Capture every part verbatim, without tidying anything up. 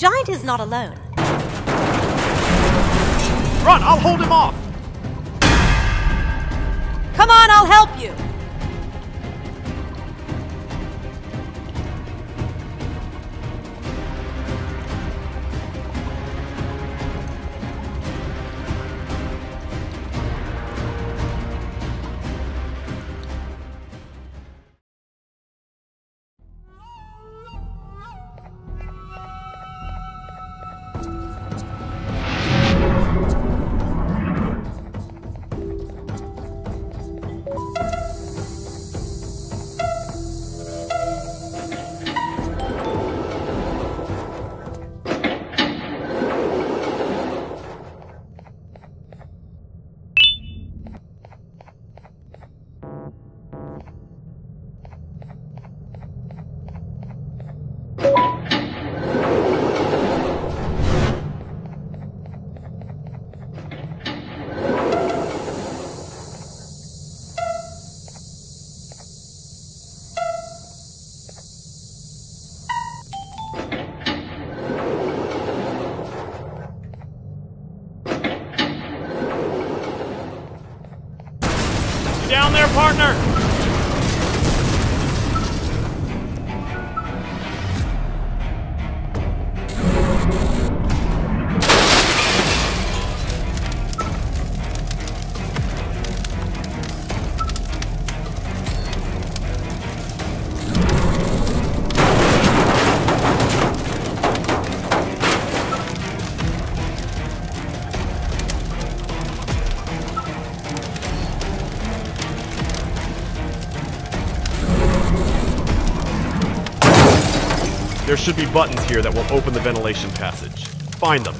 giant is not alone. Run! I'll hold him off! Come on, I'll help you! Down there, partner! There should be buttons here that will open the ventilation passage. Find them.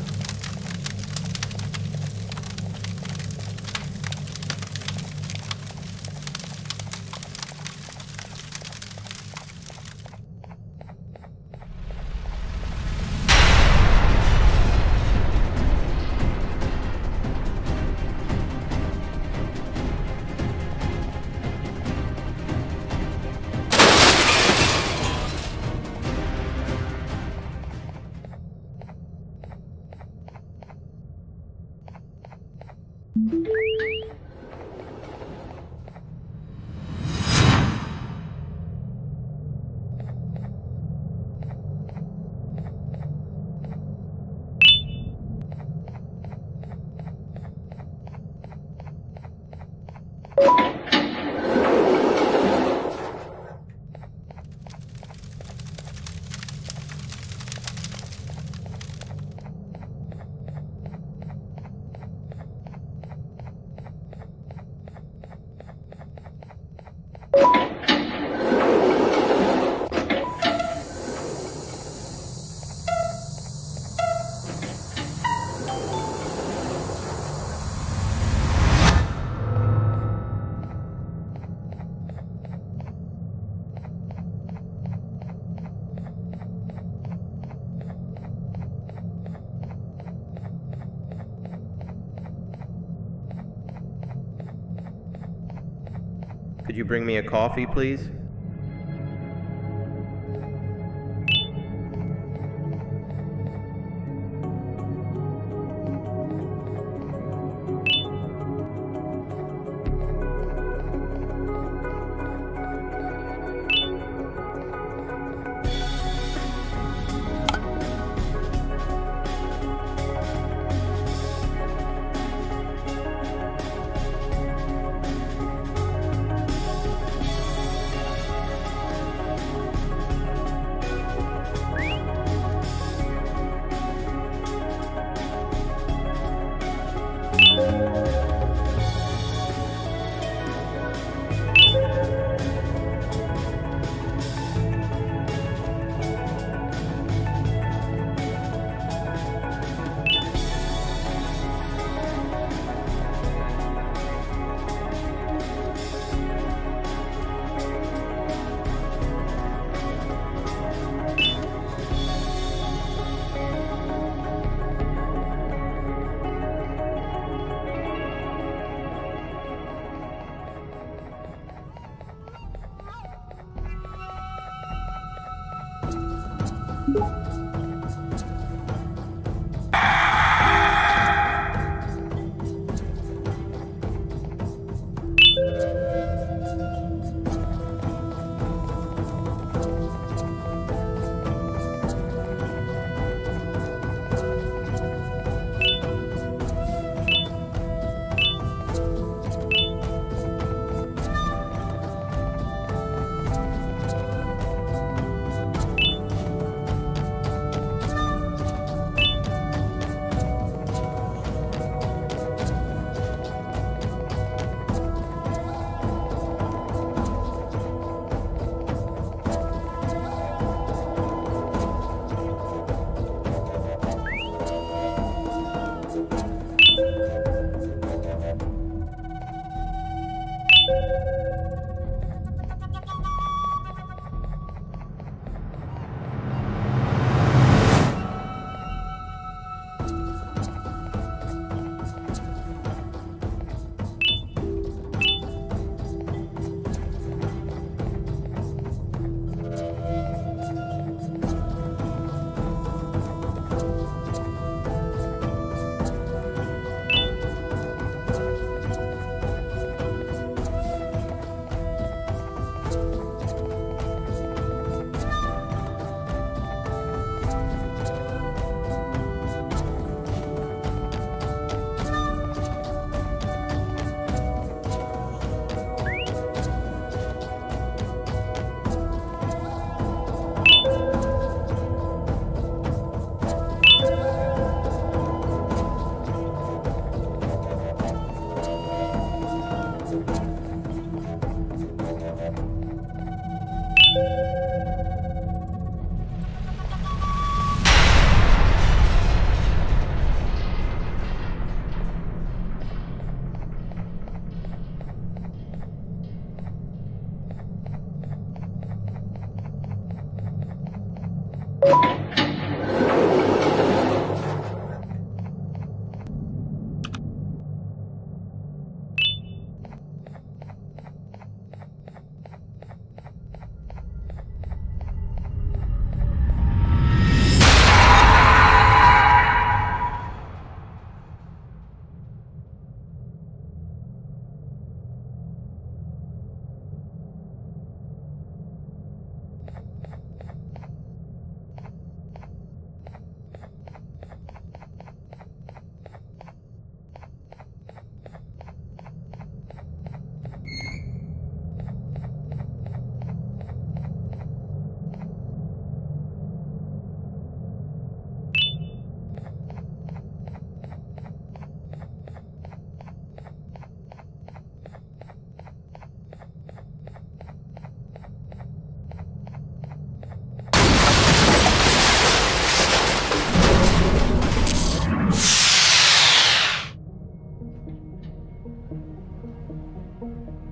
Could you bring me a coffee, please?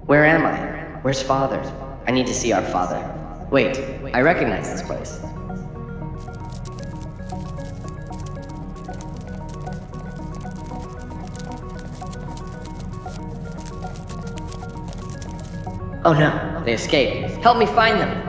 Where am I? Where's Father? I need to see our Father. Wait, I recognize this place. Oh no, they escaped. Help me find them!